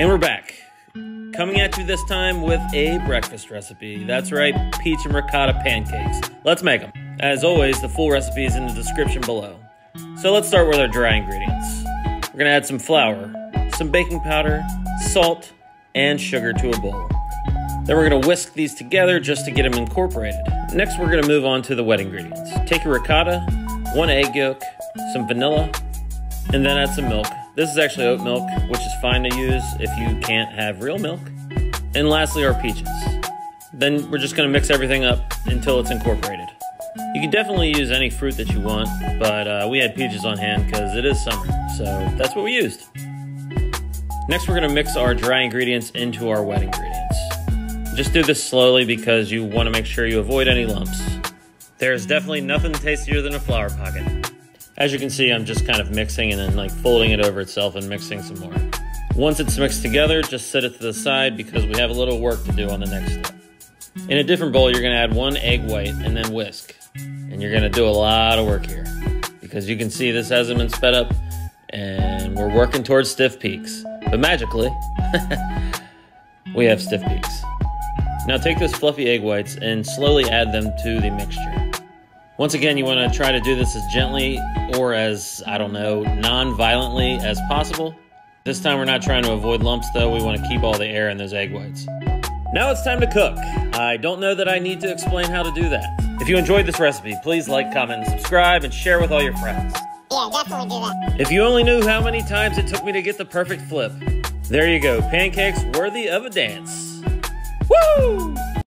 And we're back, coming at you this time with a breakfast recipe. That's right, peach and ricotta pancakes. Let's make them. As always, the full recipe is in the description below. So let's start with our dry ingredients. We're gonna add some flour, some baking powder, salt, and sugar to a bowl. Then we're gonna whisk these together just to get them incorporated. Next, we're gonna move on to the wet ingredients. Take your ricotta, 1 egg yolk, some vanilla, and then add some milk. This is actually oat milk, which is fine to use if you can't have real milk. And lastly, our peaches. Then we're just gonna mix everything up until it's incorporated. You can definitely use any fruit that you want, but we had peaches on hand because it is summer, so that's what we used. Next, we're gonna mix our dry ingredients into our wet ingredients. Just do this slowly because you wanna make sure you avoid any lumps. There's definitely nothing tastier than a flour pocket. As you can see, I'm just kind of mixing and then like folding it over itself and mixing some more. Once it's mixed together, just set it to the side because we have a little work to do on the next step. In a different bowl, you're gonna add 1 egg white and then whisk. And you're gonna do a lot of work here because you can see this hasn't been sped up and we're working towards stiff peaks. But magically, we have stiff peaks. Now take those fluffy egg whites and slowly add them to the mixture. Once again, you want to try to do this as gently or as, I don't know, non-violently as possible. This time we're not trying to avoid lumps though, we want to keep all the air in those egg whites. Now it's time to cook. I don't know that I need to explain how to do that. If you enjoyed this recipe, please like, comment, and subscribe, and share with all your friends. Yeah, definitely do that. If you only knew how many times it took me to get the perfect flip. There you go, pancakes worthy of a dance. Woo!